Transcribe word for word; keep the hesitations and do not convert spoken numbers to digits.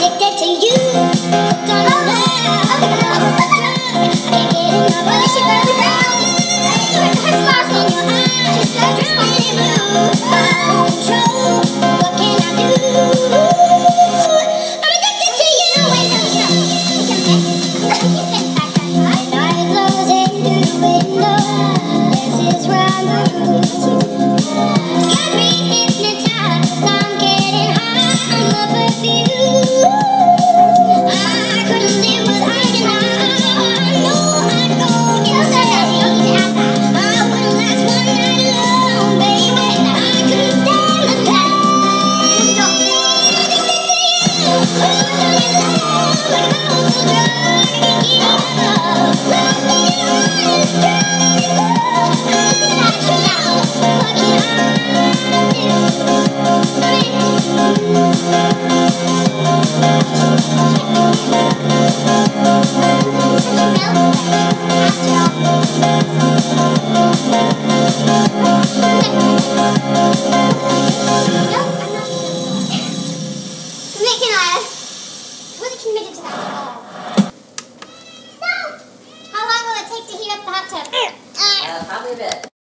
Addicted to you.